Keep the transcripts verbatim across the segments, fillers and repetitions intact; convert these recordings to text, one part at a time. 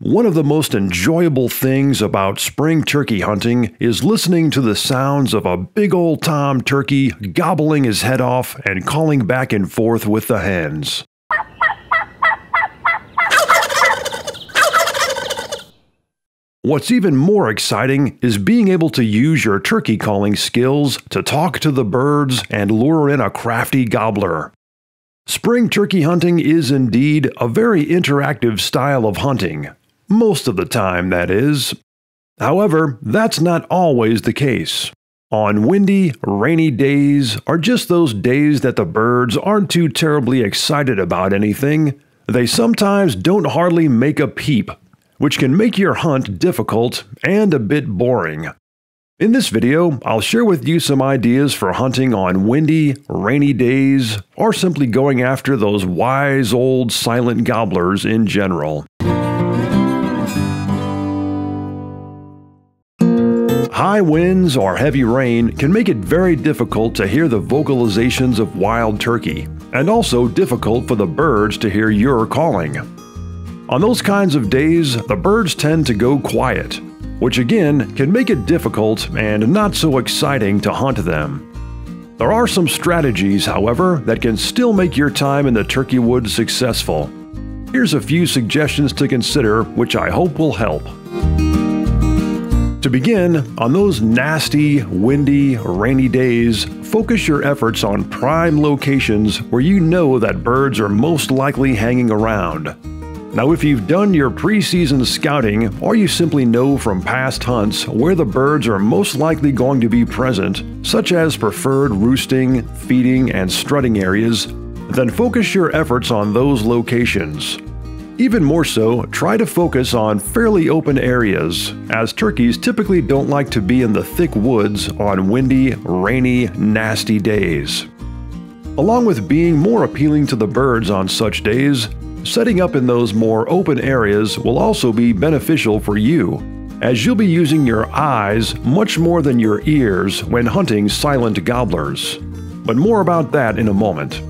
One of the most enjoyable things about spring turkey hunting is listening to the sounds of a big old tom turkey gobbling his head off and calling back and forth with the hens. What's even more exciting is being able to use your turkey calling skills to talk to the birds and lure in a crafty gobbler. Spring turkey hunting is indeed a very interactive style of hunting. Most of the time, that is. However, that's not always the case. On windy, rainy days, or just those days that the birds aren't too terribly excited about anything, they sometimes don't hardly make a peep, which can make your hunt difficult and a bit boring. In this video, I'll share with you some ideas for hunting on windy, rainy days, or simply going after those wise old silent gobblers in general. High winds or heavy rain can make it very difficult to hear the vocalizations of wild turkey, and also difficult for the birds to hear your calling. On those kinds of days, the birds tend to go quiet, which again can make it difficult and not so exciting to hunt them. There are some strategies, however, that can still make your time in the turkey woods successful. Here's a few suggestions to consider, which I hope will help. To begin, on those nasty, windy, rainy days, focus your efforts on prime locations where you know that birds are most likely hanging around. Now, if you've done your preseason scouting, or you simply know from past hunts where the birds are most likely going to be present, such as preferred roosting, feeding, and strutting areas, then focus your efforts on those locations. Even more so, try to focus on fairly open areas, as turkeys typically don't like to be in the thick woods on windy, rainy, nasty days. Along with being more appealing to the birds on such days, setting up in those more open areas will also be beneficial for you, as you'll be using your eyes much more than your ears when hunting silent gobblers. But more about that in a moment.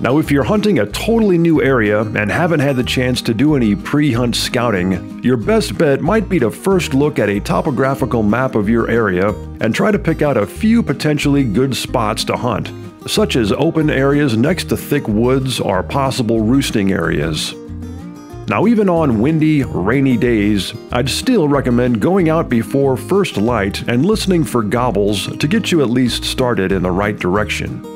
Now, if you're hunting a totally new area and haven't had the chance to do any pre-hunt scouting, your best bet might be to first look at a topographical map of your area and try to pick out a few potentially good spots to hunt, such as open areas next to thick woods or possible roosting areas. Now, even on windy, rainy days, I'd still recommend going out before first light and listening for gobbles to get you at least started in the right direction.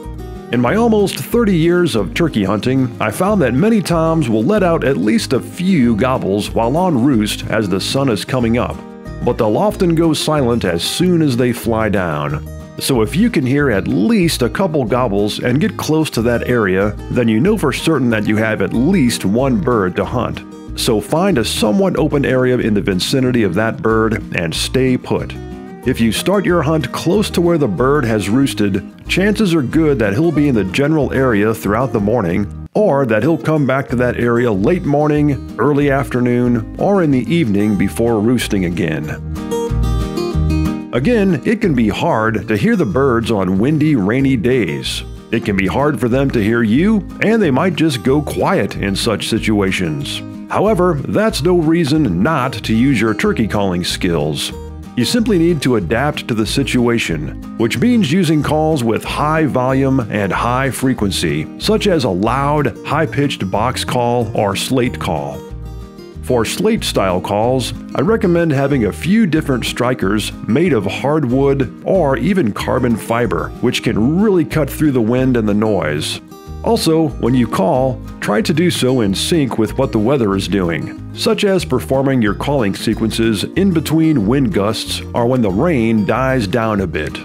In my almost thirty years of turkey hunting, I found that many toms will let out at least a few gobbles while on roost as the sun is coming up, but they'll often go silent as soon as they fly down. So if you can hear at least a couple gobbles and get close to that area, then you know for certain that you have at least one bird to hunt. So find a somewhat open area in the vicinity of that bird and stay put. If you start your hunt close to where the bird has roosted, chances are good that he'll be in the general area throughout the morning, or that he'll come back to that area late morning, early afternoon, or in the evening before roosting again. Again, it can be hard to hear the birds on windy, rainy days. It can be hard for them to hear you, and they might just go quiet in such situations. However, that's no reason not to use your turkey calling skills. You simply need to adapt to the situation, which means using calls with high volume and high frequency, such as a loud, high-pitched box call or slate call. For slate-style calls, I recommend having a few different strikers made of hardwood or even carbon fiber, which can really cut through the wind and the noise. Also, when you call, try to do so in sync with what the weather is doing, such as performing your calling sequences in between wind gusts or when the rain dies down a bit.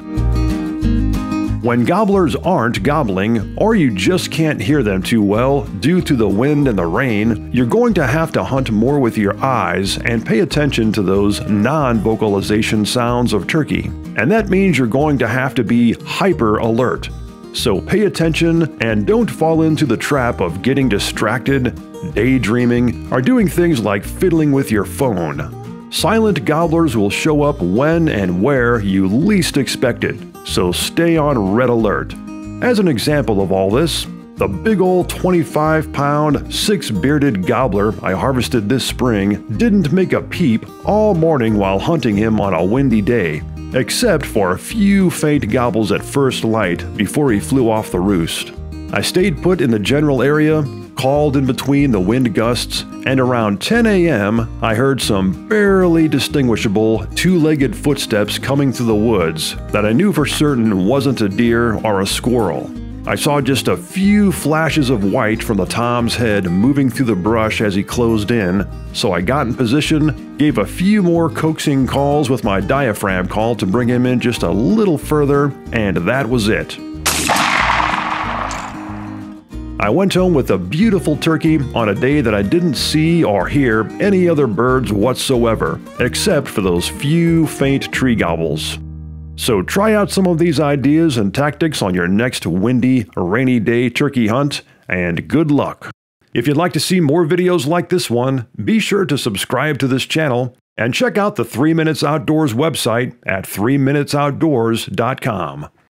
When gobblers aren't gobbling, or you just can't hear them too well due to the wind and the rain, you're going to have to hunt more with your eyes and pay attention to those non-vocalization sounds of turkey. And that means you're going to have to be hyper alert. So pay attention and don't fall into the trap of getting distracted, daydreaming, or doing things like fiddling with your phone. Silent gobblers will show up when and where you least expect it, so stay on red alert. As an example of all this, The big ol' twenty-five pound, six-bearded gobbler I harvested this spring didn't make a peep all morning while hunting him on a windy day, except for a few faint gobbles at first light before he flew off the roost. I stayed put in the general area, called in between the wind gusts, and around ten A M I heard some barely distinguishable two-legged footsteps coming through the woods that I knew for certain wasn't a deer or a squirrel. I saw just a few flashes of white from the Tom's head moving through the brush as he closed in, so I got in position, gave a few more coaxing calls with my diaphragm call to bring him in just a little further, and that was it. I went home with a beautiful turkey on a day that I didn't see or hear any other birds whatsoever, except for those few faint tree gobbles. So try out some of these ideas and tactics on your next windy, rainy day turkey hunt, and good luck! If you'd like to see more videos like this one, be sure to subscribe to this channel and check out the Three Minutes Outdoors website at three minutes outdoors dot com.